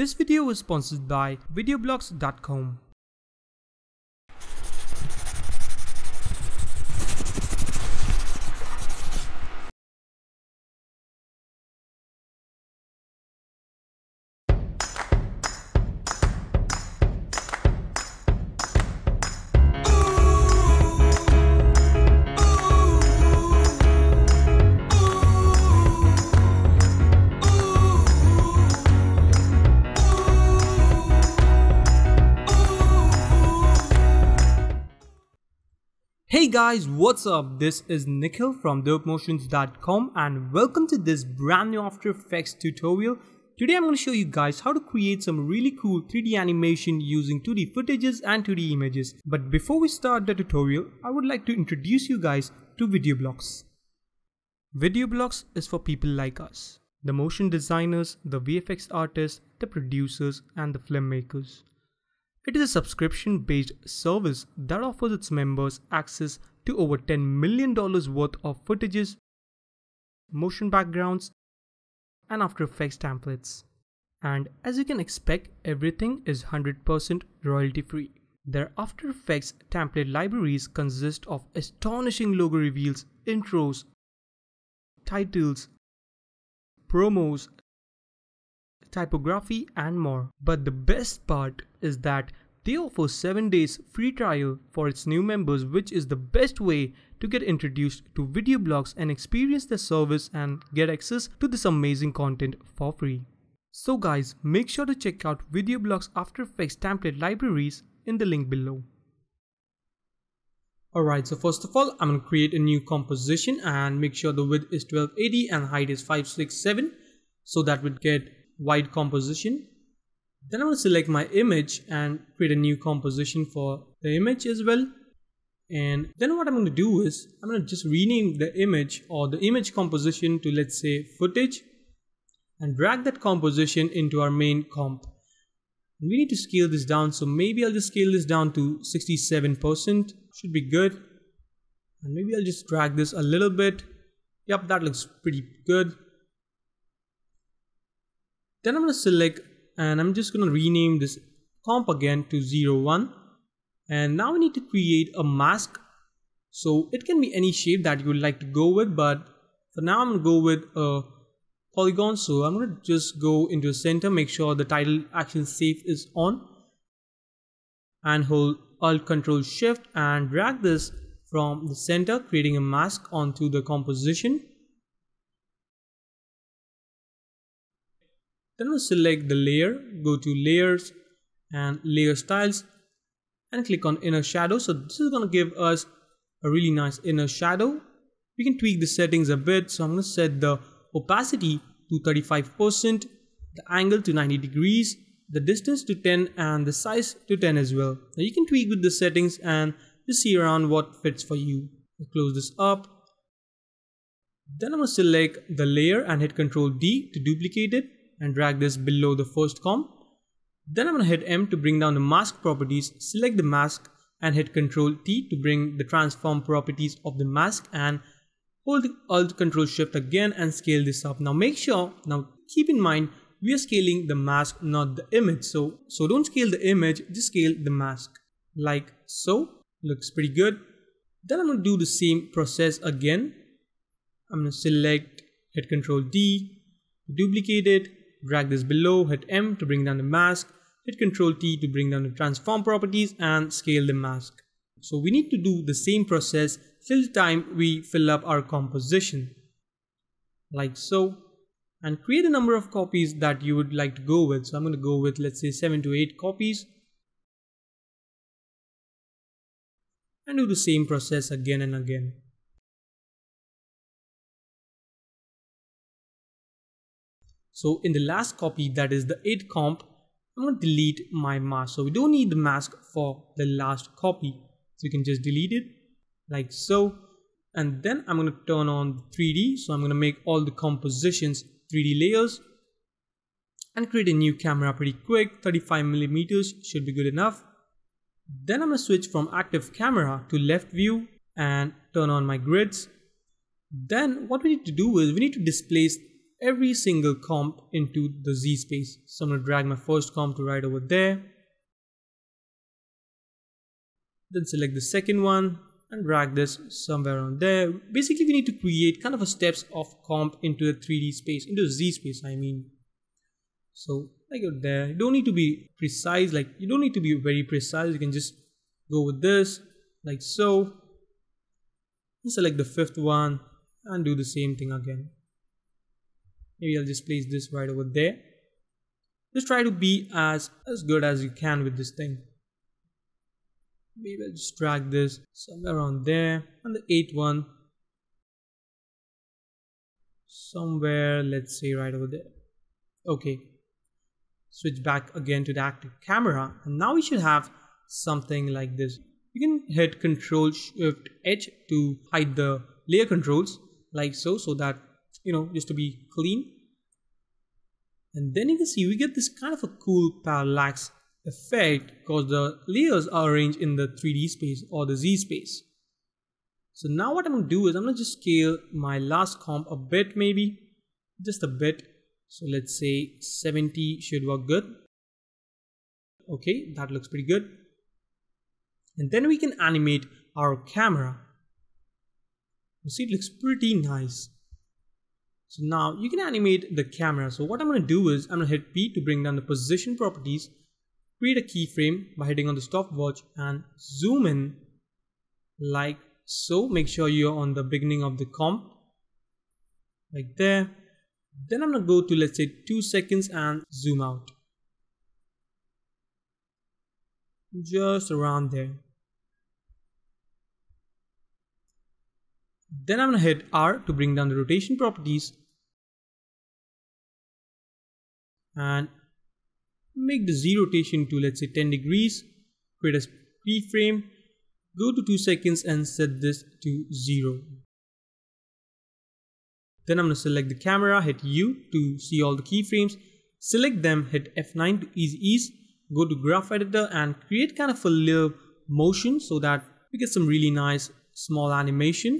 This video is sponsored by VideoBlocks.com. Hey guys, what's up? This is Nikhil from dopemotions.com and welcome to this brand new After Effects tutorial. Today I'm going to show you guys how to create some really cool 3D animation using 2D footages and 2D images. But before we start the tutorial, I would like to introduce you guys to VideoBlocks. VideoBlocks is for people like us, the motion designers, the VFX artists, the producers and the filmmakers. It is a subscription-based service that offers its members access to over $10 million worth of footages, motion backgrounds, and After Effects templates. And as you can expect, everything is 100% royalty-free. Their After Effects template libraries consist of astonishing logo reveals, intros, titles, promos, typography and more. But the best part is that they offer 7 days free trial for its new members, which is the best way to get introduced to VideoBlocks and experience their service and get access to this amazing content for free. So guys, make sure to check out VideoBlocks After Effects template libraries in the link below. Alright, so first of all, I'm going to create a new composition and make sure the width is 1280 and height is 567, so that would get wide composition. Then I'm going to select my image and create a new composition for the image as well. And then what I'm going to do is I'm going to just rename the image or the image composition to, let's say, footage, and drag that composition into our main comp. We need to scale this down, so maybe I'll just scale this down to 67%. Should be good. And maybe I'll just drag this a little bit. Yep, that looks pretty good. Then I'm going to select and I'm just going to rename this comp again to 01, and now we need to create a mask. So it can be any shape that you would like to go with, but for now I'm going to go with a polygon. So I'm going to just go into the center, make sure the title action safe is on, and hold Alt Control Shift and drag this from the center, creating a mask onto the composition. Then we'll select the layer, go to layers and layer styles and click on inner shadow. So this is going to give us a really nice inner shadow. We can tweak the settings a bit. So I'm going to set the opacity to 35%, the angle to 90 degrees, the distance to 10 and the size to 10 as well. Now you can tweak with the settings and just see around what fits for you. I'll close this up. Then I'm going to select the layer and hit Ctrl D to duplicate it and drag this below the first comp. Then I'm going to hit M to bring down the mask properties, select the mask and hit Ctrl T to bring the transform properties of the mask, and hold Alt Ctrl Shift again and scale this up. Now make sure, now keep in mind, we are scaling the mask, not the image. So don't scale the image, just scale the mask. Like so, looks pretty good. Then I'm going to do the same process again. I'm going to select, hit Ctrl D, duplicate it, drag this below, hit M to bring down the mask, hit Ctrl T to bring down the transform properties and scale the mask. So we need to do the same process till the time we fill up our composition, like so, and create a number of copies that you would like to go with. So I'm going to go with, let's say, 7 to 8 copies, and do the same process again and again. So in the last copy, that is the 8th comp, I'm going to delete my mask. So we don't need the mask for the last copy. So you can just delete it like so. And then I'm going to turn on 3D. So I'm going to make all the compositions 3D layers and create a new camera pretty quick. 35mm should be good enough. Then I'm going to switch from active camera to left view and turn on my grids. Then what we need to do is we need to displace every single comp into the Z space. So I'm going to drag my first comp to right over there. Then select the second one and drag this somewhere around there. Basically, we need to create kind of a steps of comp into the 3D space, into the Z space, I mean. So I go there. You don't need to be precise, like you don't need to be very precise. You can just go with this, like so. And select the fifth one and do the same thing again. Maybe I'll just place this right over there. Just try to be as good as you can with this thing. Maybe I'll just drag this somewhere around there, and the eighth one somewhere, let's say right over there. Okay, switch back again to the active camera, and now we should have something like this. You can hit Control Shift H to hide the layer controls, like so, so that, you know, just to be clean. And then you can see we get this kind of a cool parallax effect because the layers are arranged in the 3D space or the Z space. So now what I'm going to do is I'm going to just scale my last comp a bit, maybe just a bit. So let's say 70 should work good. Okay, that looks pretty good. And then we can animate our camera. You see, it looks pretty nice. So now you can animate the camera. So what I'm going to do is I'm going to hit P to bring down the position properties. Create a keyframe by hitting on the stopwatch and zoom in like so. Make sure you're on the beginning of the comp, like there. Then I'm gonna go to, let's say, 2 seconds and zoom out. Just around there. Then I'm gonna hit R to bring down the rotation properties and make the Z rotation to, let's say, 10 degrees, create a keyframe, go to 2 seconds and set this to 0. Then I'm going to select the camera, hit U to see all the keyframes, select them, hit F9 to easy ease, go to graph editor and create kind of a little motion so that we get some really nice small animation.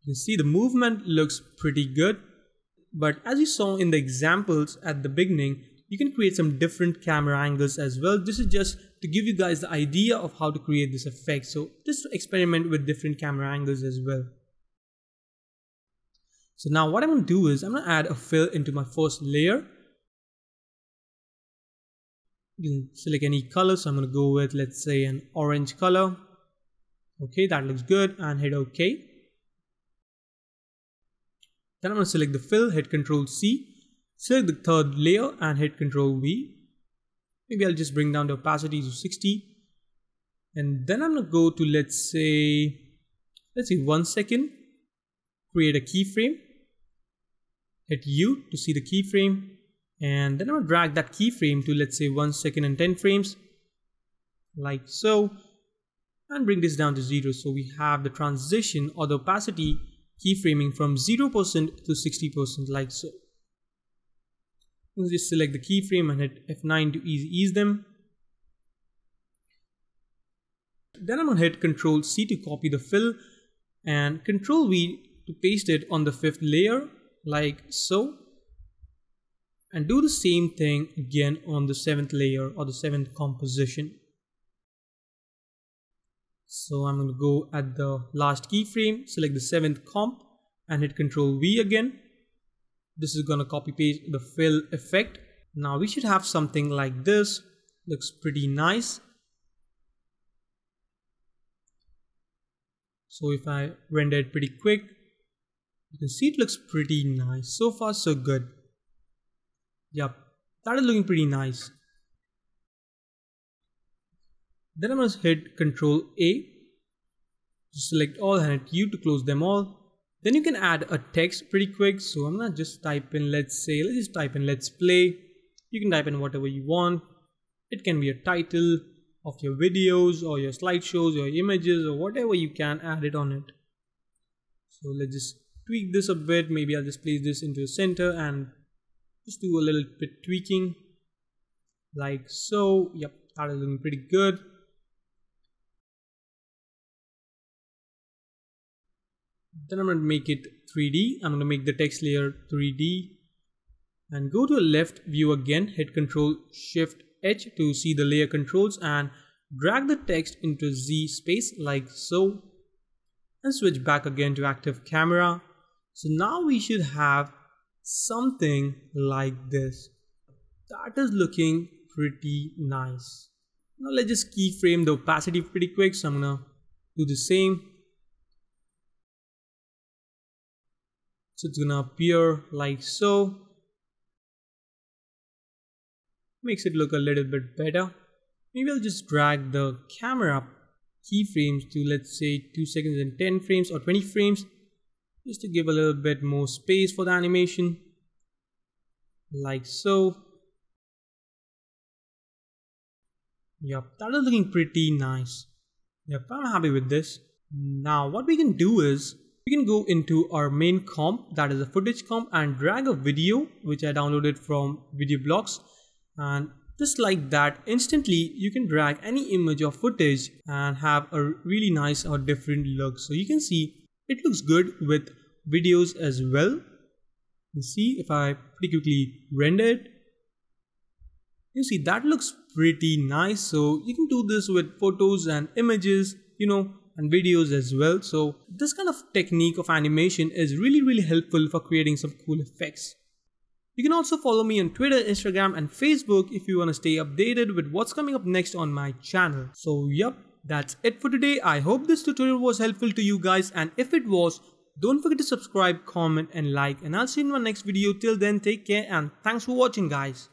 You can see the movement looks pretty good. But as you saw in the examples at the beginning, you can create some different camera angles as well. This is just to give you guys the idea of how to create this effect. So just experiment with different camera angles as well. So now what I'm going to do is I'm going to add a fill into my first layer. You can select any color. So I'm going to go with, let's say, an orange color. Okay, that looks good, and hit OK. Then I'm going to select the fill, hit Ctrl C, select the third layer and hit Ctrl V. Maybe I'll just bring down the opacity to 60. And then I'm going to go to, let's say 1 second, create a keyframe, hit U to see the keyframe. And then I'm going to drag that keyframe to, let's say, 1 second and 10 frames, like so, and bring this down to 0. So we have the transition or the opacity keyframing from 0% to 60%, like so. Let's just select the keyframe and hit F9 to easy ease them. Then I'm going to hit Ctrl C to copy the fill and Ctrl V to paste it on the fifth layer, like so. And do the same thing again on the seventh layer or the seventh composition. So I'm going to go at the last keyframe, select the seventh comp and hit Ctrl V again. This is going to copy paste the fill effect. Now we should have something like this. Looks pretty nice. So if I render it pretty quick, you can see it looks pretty nice. So far so good. Yep, that is looking pretty nice. Then I'm going to hit Ctrl A, just select all and hit U to close them all. Then you can add a text pretty quick. So I'm going to just type in, let's play. You can type in whatever you want. It can be a title of your videos or your slideshows or images or whatever you can add it on it. So let's just tweak this a bit. Maybe I'll just place this into the center and just do a little bit tweaking, like so. Yep, that is looking pretty good. Then I'm going to make it 3D. I'm going to make the text layer 3D. And go to left view again, hit Ctrl Shift H to see the layer controls and drag the text into Z space like so. And switch back again to active camera. So now we should have something like this. That is looking pretty nice. Now let's just keyframe the opacity pretty quick. So I'm going to do the same. So it's going to appear like so. Makes it look a little bit better. Maybe I'll just drag the camera keyframes to, let's say, 2 seconds and 10 frames or 20 frames, just to give a little bit more space for the animation, like so. Yep, that is looking pretty nice. Yep, I'm happy with this. Now what we can do is, we can go into our main comp, that is a footage comp, and drag a video which I downloaded from VideoBlocks. And just like that, instantly you can drag any image or footage and have a really nice or different look. So you can see it looks good with videos as well. You see, if I pretty quickly render it, you see that looks pretty nice. So you can do this with photos and images, you know, and videos as well. So this kind of technique of animation is really helpful for creating some cool effects. You can also follow me on Twitter, Instagram and Facebook if you want to stay updated with what's coming up next on my channel. So yep, that's it for today. I hope this tutorial was helpful to you guys, and if it was, don't forget to subscribe, comment and like, and I'll see you in my next video. Till then, take care and thanks for watching guys.